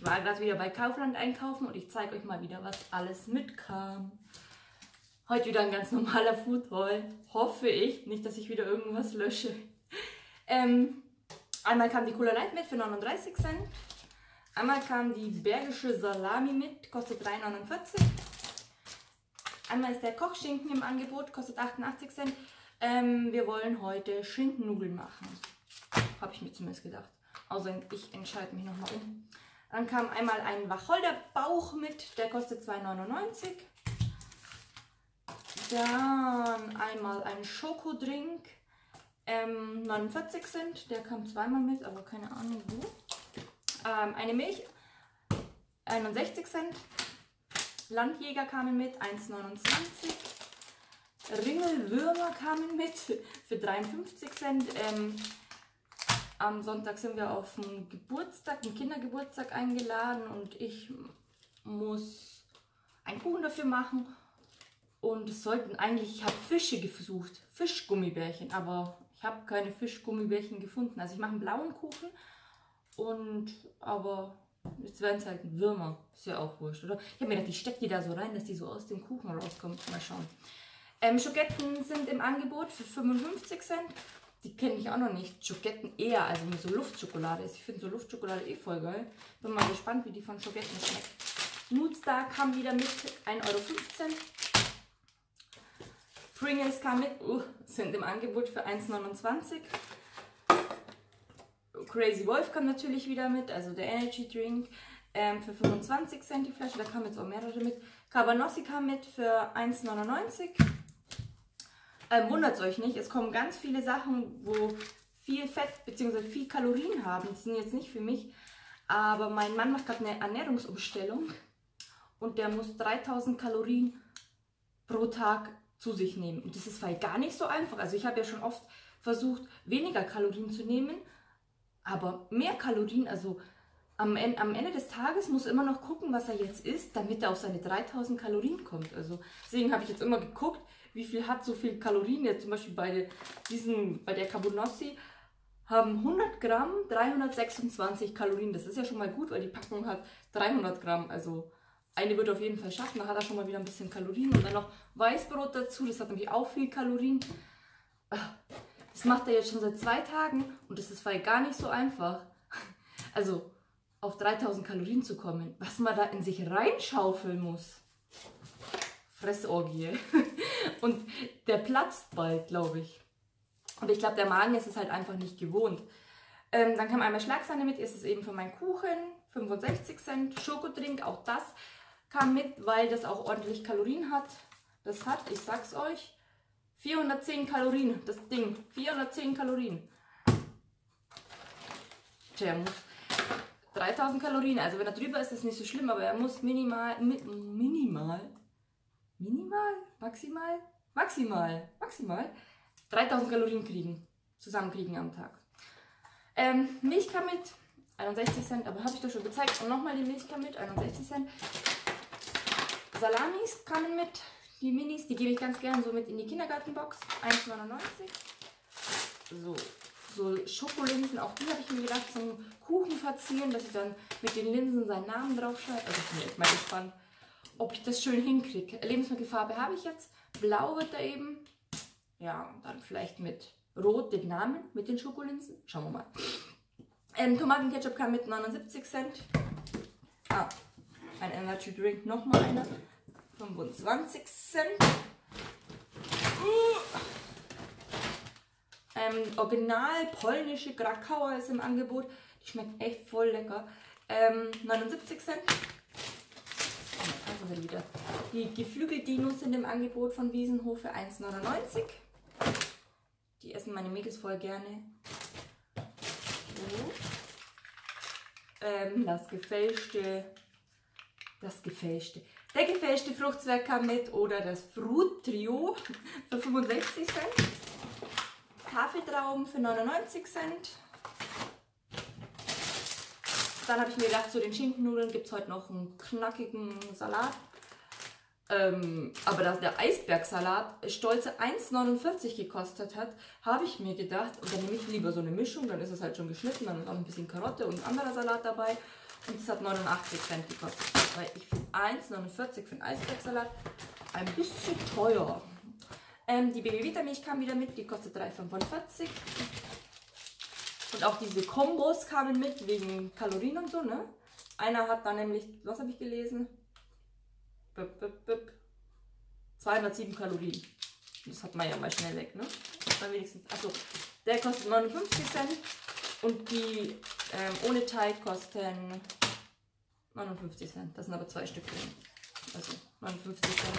Ich war gerade wieder bei Kaufland einkaufen und ich zeige euch mal wieder, was alles mitkam. Heute wieder ein ganz normaler Foodhaul, hoffe ich. Nicht, dass ich wieder irgendwas lösche. Einmal kam die Cooler Light mit für 39 Cent. Einmal kam die Bergische Salami mit, kostet 3,49. Einmal ist der Kochschinken im Angebot, kostet 88 Cent. Wir wollen heute Schinkennudeln machen. Habe ich mir zumindest gedacht. Außer ich entscheide mich nochmal um. Dann kam einmal ein Wacholderbauch mit, der kostet 2,99. Dann einmal ein Schokodrink, 49 Cent, der kam zweimal mit, aber keine Ahnung wo. Eine Milch, 61 Cent. Landjäger kamen mit, 1,29. Ringelwürmer kamen mit für 53 Cent. Am Sonntag sind wir auf einen Geburtstag, einen Kindergeburtstag eingeladen und ich muss einen Kuchen dafür machen. Und es sollten eigentlich, ich habe Fische gesucht, Fischgummibärchen, aber ich habe keine Fischgummibärchen gefunden. Also ich mache einen blauen Kuchen, aber jetzt werden es halt Würmer. Ist ja auch wurscht, oder? Ich habe mir gedacht, ich stecke die da so rein, dass die so aus dem Kuchen rauskommen. Mal schauen. Schoketten sind im Angebot für 55 Cent. Die kenne ich auch noch nicht. Schoketten eher, also mit so Luftschokolade ist. Ich finde so Luftschokolade eh voll geil. Bin mal gespannt, wie die von Schoketten schmeckt. Mood Star kam wieder mit 1,15 €. Pringles kam mit, sind im Angebot für 1,29 €. Crazy Wolf kam natürlich wieder mit, also der Energy Drink für 25 Cent die Flasche. Da kamen jetzt auch mehrere mit. Cabanossi kam mit für 1,99 €. Wundert euch nicht, es kommen ganz viele Sachen, wo viel Fett bzw. viel Kalorien haben. Die sind jetzt nicht für mich, aber mein Mann macht gerade eine Ernährungsumstellung und der muss 3000 Kalorien pro Tag zu sich nehmen. Und das ist halt gar nicht so einfach. Also ich habe ja schon oft versucht, weniger Kalorien zu nehmen, aber mehr Kalorien, also am Ende des Tages muss er immer noch gucken, was er jetzt isst, damit er auf seine 3000 Kalorien kommt. Also deswegen habe ich jetzt immer geguckt, wie viel hat so viel Kalorien. Jetzt zum Beispiel bei der Carbonossi haben 100 Gramm 326 Kalorien. Das ist ja schon mal gut, weil die Packung hat 300 Gramm. Also eine wird auf jeden Fall schaffen. Da hat er schon mal wieder ein bisschen Kalorien. Und dann noch Weißbrot dazu. Das hat nämlich auch viel Kalorien. Das macht er jetzt schon seit 2 Tagen. Und das ist gar nicht so einfach. Also auf 3000 Kalorien zu kommen. Was man da in sich reinschaufeln muss. Fressorgie. Und der platzt bald, glaube ich. Und ich glaube, der Magen ist es halt einfach nicht gewohnt. Dann kam einmal Schlagsahne mit, ist es eben für meinen Kuchen, 65 Cent. Schokodrink, auch das kam mit, weil das auch ordentlich Kalorien hat. Das hat, ich sag's euch, 410 Kalorien, das Ding. 410 Kalorien. Tja, er muss 3000 Kalorien, also wenn er drüber ist, ist nicht so schlimm, aber er muss maximal 3000 Kalorien zusammenkriegen am Tag. Milch kam mit, 61 Cent, aber habe ich doch schon gezeigt. Und nochmal die Milch kam mit, 61 Cent. Salamis kamen mit, die Minis, die gebe ich ganz gerne so mit in die Kindergartenbox, 1,99 €. So Schokolinsen, auch die habe ich mir gedacht, zum Kuchen verzieren, dass ich dann mit den Linsen seinen Namen draufschreibe. Also ich bin echt mal gespannt, ob ich das schön hinkriege. Lebensmittelfarbe habe ich jetzt. Blau wird da eben. Ja, und dann vielleicht mit Rot den Namen, mit den Schokolinsen. Schauen wir mal. Tomatenketchup kam mit 79 Cent. Ein Energy Drink, nochmal einer. 25 Cent. Original polnische Krakauer ist im Angebot. Die schmeckt echt voll lecker. 79 Cent. Wieder. Die Geflügel-Dinos sind im Angebot von Wiesenhof für 1,99 €. Die essen meine Mädels voll gerne. So. Der gefälschte Fruchtzwerg kam mit oder das Fruit-Trio für 65 Cent. Kaffeetrauben für 99 Cent. Dann habe ich mir gedacht, zu den Schinkennudeln gibt es heute noch einen knackigen Salat. Aber dass der Eisbergsalat stolze 1,49 € gekostet hat, habe ich mir gedacht, und dann nehme ich lieber so eine Mischung, dann ist es halt schon geschnitten, dann ist auch ein bisschen Karotte und ein anderer Salat dabei. Und das hat 89 Cent gekostet. Weil ich finde 1,49 für einen Eisbergsalat ein bisschen teuer. Die Begivita-Milch kam wieder mit, die kostet 3,45. Und auch diese Kombos kamen mit, wegen Kalorien und so, ne? Einer hat dann nämlich, was habe ich gelesen? 207 Kalorien. Das hat man ja mal schnell weg, ne? Dann wenigstens, achso, der kostet 59 Cent und die ohne Teig kosten 59 Cent. Das sind aber zwei Stück drin. Also 59 Cent.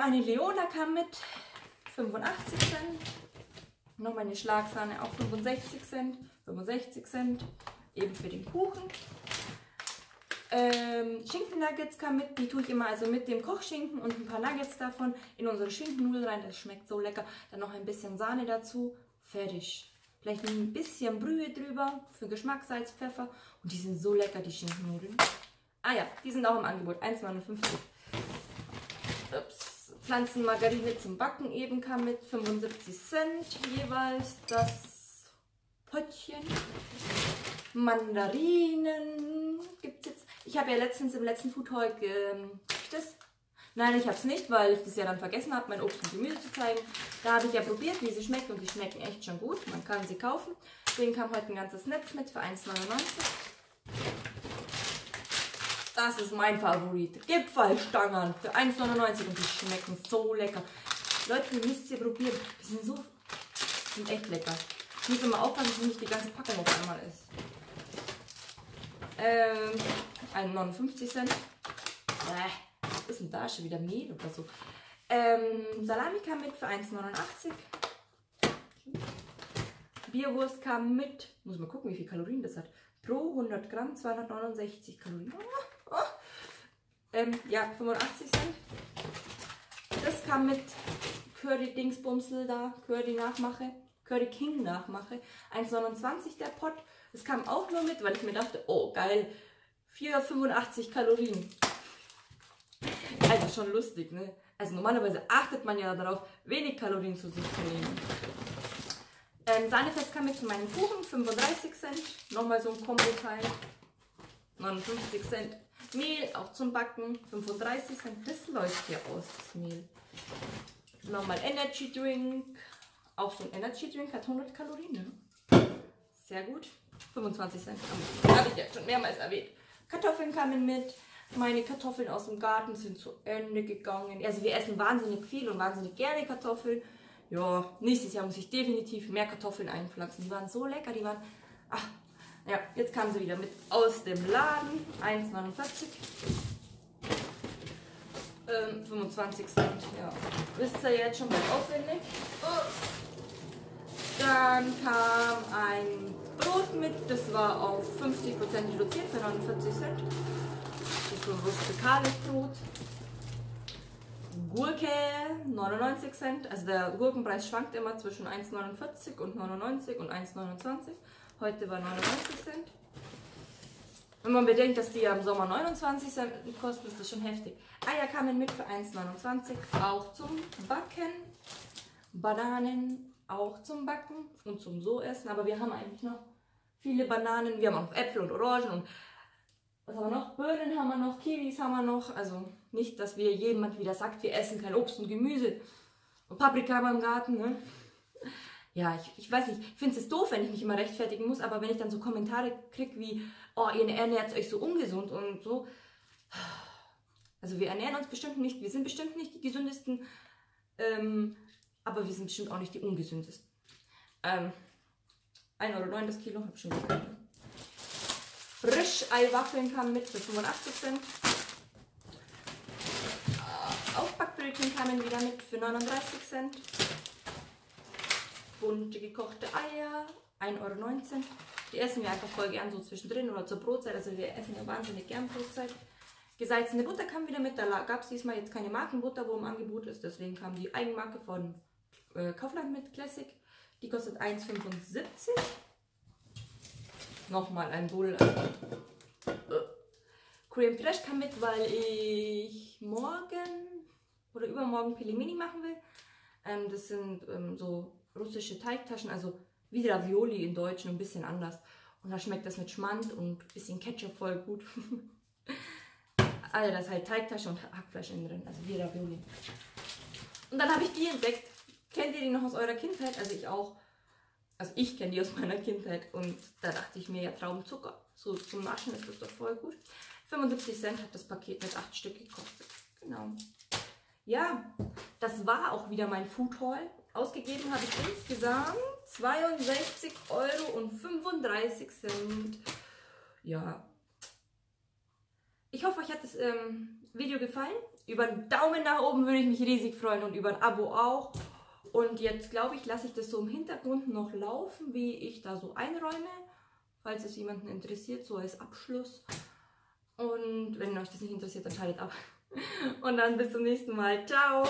Eine Leona kam mit 85 Cent. Nochmal eine Schlagsahne, auch 65 Cent. 65 Cent, eben für den Kuchen. Schinken-Nuggets kam mit, die tue ich immer also mit dem Kochschinken und ein paar Nuggets davon in unsere Schinkennudeln rein, das schmeckt so lecker. Dann noch ein bisschen Sahne dazu, fertig. Vielleicht ein bisschen Brühe drüber für Geschmack, Salz, Pfeffer und die sind so lecker, die Schinkennudeln. Ah ja, die sind auch im Angebot, 1,59. Ups. Pflanzenmargarine zum Backen eben kam mit, 75 Cent jeweils das Pöttchen. Mandarinen gibt es jetzt. Ich habe ja letztens im letzten Foodtalk das? Nein, ich habe es nicht, weil ich das ja dann vergessen habe, mein Obst und Gemüse zu zeigen. Da habe ich ja probiert, wie sie schmeckt und die schmecken echt schon gut. Man kann sie kaufen. Deswegen kam heute ein ganzes Netz mit für 1,99. Das ist mein Favorit. Gipferlstangen für 1,99 und die schmecken so lecker. Leute, ihr müsst sie probieren. Die sind so, sind echt lecker. Ich muss immer aufpassen, dass nicht die ganze Packung auf einmal ist. 59 Cent. Was ist denn da schon wieder Mehl oder so? Salami kam mit für 1,89. Bierwurst kam mit. Muss mal gucken, wie viel Kalorien das hat. Pro 100 Gramm 269 Kalorien. Ja, 85 Cent. Das kam mit Curry-Dingsbumsel da. Curry-Nachmache. Curry King Nachmache. 1,29 der Pot. Das kam auch nur mit, weil ich mir dachte, oh geil, 485 Kalorien. Also schon lustig, ne? Also normalerweise achtet man ja darauf, wenig Kalorien zu sich zu nehmen. Sanifest kam mit zu meinem Kuchen, 35 Cent. Nochmal so ein Kombo-Teil. 59 Cent. Mehl, auch zum Backen, 35 Cent. Das läuft hier aus, das Mehl. Nochmal Energy Drink. Auch so ein Energy Drink hat 100 Kalorien, ne? Sehr gut. 25 Cent. Habe ich ja schon mehrmals erwähnt. Kartoffeln kamen mit. Meine Kartoffeln aus dem Garten sind zu Ende gegangen. Also wir essen wahnsinnig viel und wahnsinnig gerne Kartoffeln. Ja, nächstes Jahr muss ich definitiv mehr Kartoffeln einpflanzen. Die waren so lecker, die waren... Ach, ja, jetzt kamen sie wieder mit aus dem Laden. 1,49. 25 Cent, ja. Wisst ihr jetzt schon mal aufwendig? Oh. Dann kam ein Brot mit, das war auf 50% reduziert für 49 Cent. Das ist so ein rustikales Brot. Gurke, 99 Cent. Also der Gurkenpreis schwankt immer zwischen 1,49 und 99 und 1,29. Heute war 99 Cent. Wenn man bedenkt, dass die ja im Sommer 29 Cent kosten, ist das schon heftig. Eier kamen mit für 1,29, auch zum Backen. Bananen. Auch zum Backen und zum So-Essen, aber wir haben eigentlich noch viele Bananen, wir haben auch Äpfel und Orangen und was haben wir noch? Birnen haben wir noch, Kiwis haben wir noch, also nicht, dass wir jemand wieder sagt, wir essen kein Obst und Gemüse und Paprika haben wir im Garten, ne? Ja, ich weiß nicht, ich finde es doof, wenn ich mich immer rechtfertigen muss, aber wenn ich dann so Kommentare kriege wie, oh, ihr ernährt euch so ungesund und so, also wir ernähren uns bestimmt nicht, wir sind bestimmt nicht die gesündesten, aber wir sind bestimmt auch nicht die ungesündesten. 1,09 € das Kilo, habe ich schon gesagt. Frisch-Eiwaffeln kamen mit für 85 Cent. Aufbackbrötchen kamen wieder mit für 39 Cent. Bunte gekochte Eier, 1,19 €. Die essen wir einfach voll gern so zwischendrin oder zur Brotzeit. Also wir essen ja wahnsinnig gern Brotzeit. Gesalzene Butter kam wieder mit. Da gab es diesmal jetzt keine Markenbutter, wo im Angebot ist. Deswegen kam die Eigenmarke von Kaufland mit Classic, die kostet 1,75 €. Nochmal ein Bowl. Creme Fraiche kam mit, weil ich morgen oder übermorgen Pelmeni machen will. Das sind so russische Teigtaschen, also wie Ravioli in Deutsch, nur ein bisschen anders. Und da schmeckt das mit Schmand und ein bisschen Ketchup voll gut. Also das ist halt Teigtasche und Hackfleisch innen drin, also die Ravioli. Und dann habe ich die entdeckt. Kennt ihr die noch aus eurer Kindheit? Also ich auch. Also ich kenne die aus meiner Kindheit. Und da dachte ich mir, ja, Traubenzucker. So zum Naschen ist das doch voll gut. 75 Cent hat das Paket mit 8 Stück gekostet. Genau. Ja, das war auch wieder mein Food Haul. Ausgegeben habe ich insgesamt 62,35 €. Ja. Ich hoffe, euch hat das Video gefallen. Über einen Daumen nach oben würde ich mich riesig freuen und über ein Abo auch. Und jetzt, glaube ich, lasse ich das so im Hintergrund noch laufen, wie ich da so einräume, falls es jemanden interessiert, so als Abschluss. Und wenn euch das nicht interessiert, dann schaltet ab. Und dann bis zum nächsten Mal. Ciao!